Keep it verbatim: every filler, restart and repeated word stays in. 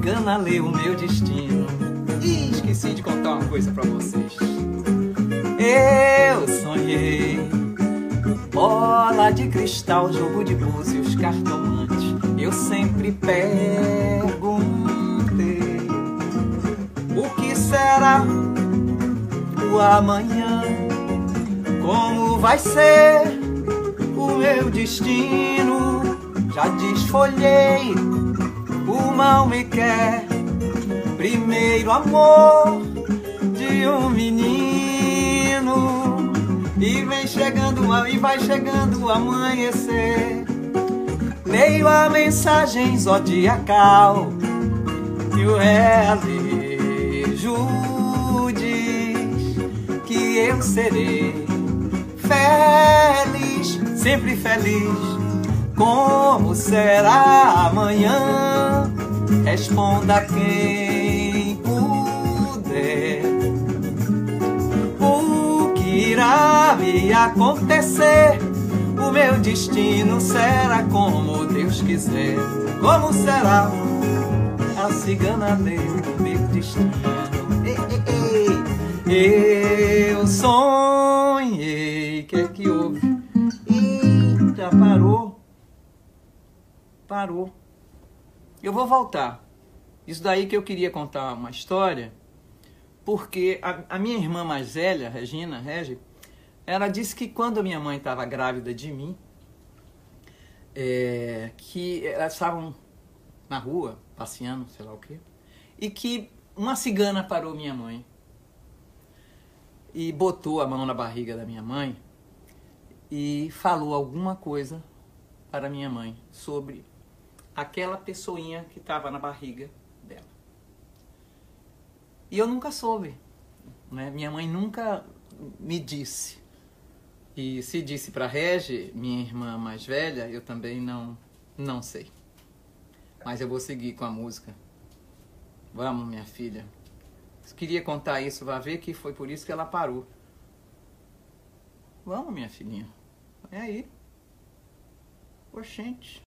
Canalei o meu destino. E esqueci de contar uma coisa pra vocês. Eu sonhei bola de cristal, jogo de búzios, cartomante. Eu sempre perguntei: o que será o amanhã? Como vai ser o meu destino? Já desfolhei o mal me quer, primeiro amor de um menino. E vem chegando, e vai chegando o amanhecer. Leio a mensagem zodiacal e o realejo diz que eu serei feliz, sempre feliz. Como será amanhã? Responda quem puder. O que irá me acontecer? O meu destino será como Deus quiser. Como será? A cigana leu o meu destino. Ei, ei, ei. Eu sonhei. Que é que houve? Ih, já parou. Parou. Eu vou voltar. Isso daí que eu queria contar uma história, porque a, a minha irmã mais velha, Regina, Regi, ela disse que quando a minha mãe estava grávida de mim, é, que elas estavam na rua, passeando, sei lá o quê, e que uma cigana parou minha mãe e botou a mão na barriga da minha mãe e falou alguma coisa para minha mãe sobre aquela pessoinha que estava na barriga dela. E eu nunca soube, né? Minha mãe nunca me disse. E se disse para Regi, minha irmã mais velha, eu também não, não sei. Mas eu vou seguir com a música. Vamos, minha filha. Eu queria contar isso, vai ver que foi por isso que ela parou. Vamos, minha filhinha. É aí. Oxente.